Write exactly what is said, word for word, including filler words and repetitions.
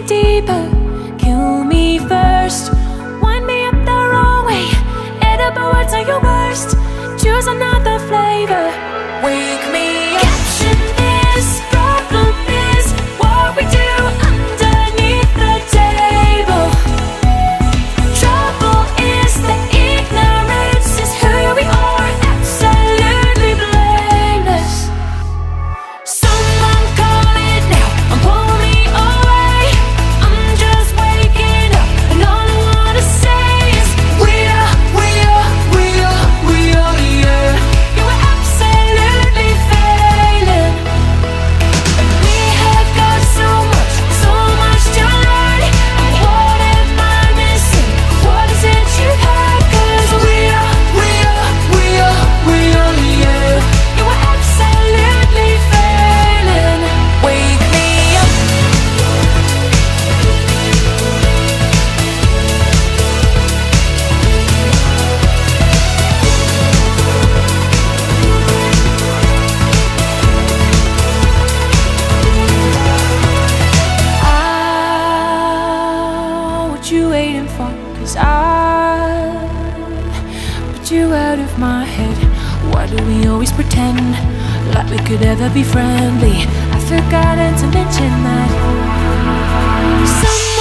me deeper, kill me first. Wind me up the wrong way, edible words are your worst. Choose another flavor, wake me up. Caption this, problem is what we do underneath the table. Trouble is that ignorance is who we are, absolutely blameless. Someone call it now and pull me away. I'm just waking up and all I wanna say is we are, we are, we are, we are, yeah. You are absolutely failing. We have got so much, so much to learn. And what am I missing? What is it you have? 'Cause we are, we are, we are, we are, yeah. You are absolutely failing. Wake me up. Ah, what you waiting for? 'Cause I put you out of my head. Why do we always pretend like we could ever be friendly? I've forgotten to mention that. Some